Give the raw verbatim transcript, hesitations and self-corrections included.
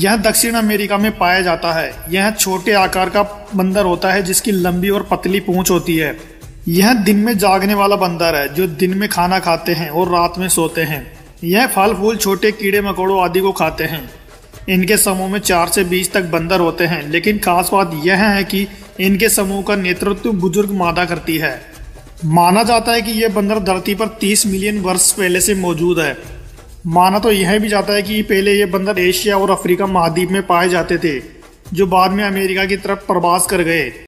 यह दक्षिण अमेरिका में पाया जाता है। यह छोटे आकार का बंदर होता है जिसकी लंबी और पतली पूंछ होती है। यह दिन में जागने वाला बंदर है जो दिन में खाना खाते हैं और रात में सोते हैं। यह फल फूल छोटे कीड़े मकोड़ों आदि को खाते हैं। इनके समूह में चार से बीस तक बंदर होते हैं, लेकिन खास बात यह है कि इनके समूह का नेतृत्व बुजुर्ग मादा करती है। माना जाता है कि यह बंदर धरती पर तीस मिलियन वर्ष पहले से मौजूद है। माना तो यह भी जाता है कि पहले ये बंदर एशिया और अफ्रीका महाद्वीप में पाए जाते थे, जो बाद में अमेरिका की तरफ प्रवास कर गए।